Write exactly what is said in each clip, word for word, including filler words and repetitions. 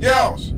Yells!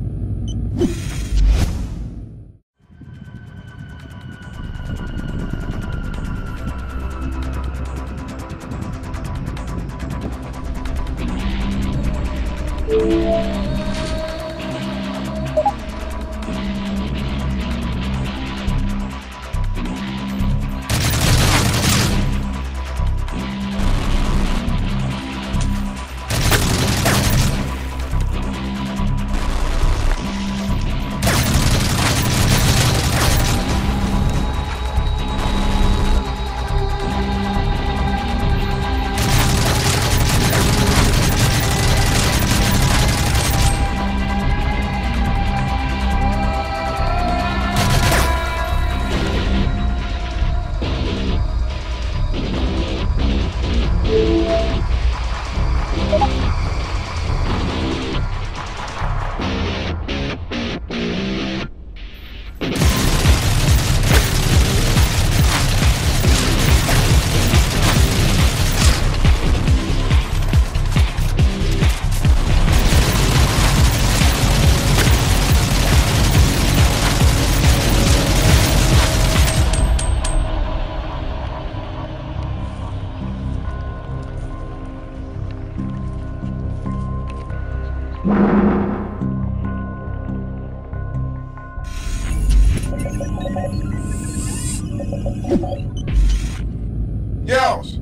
Yells!